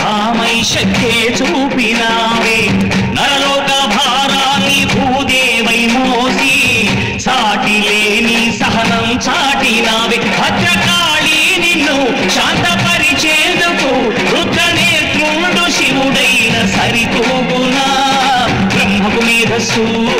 భామై శక్తే చూపినావే నరలోక భారాన్ని భూదేవై మోసి సాటిలేని సహనం చాటినావే భద్రకాళి నిన్ను శాంతపరిచేందుకు రుద్రనేత్రుడు శివుడైన సరితూగునా బ్రహ్మకు మేధస్సు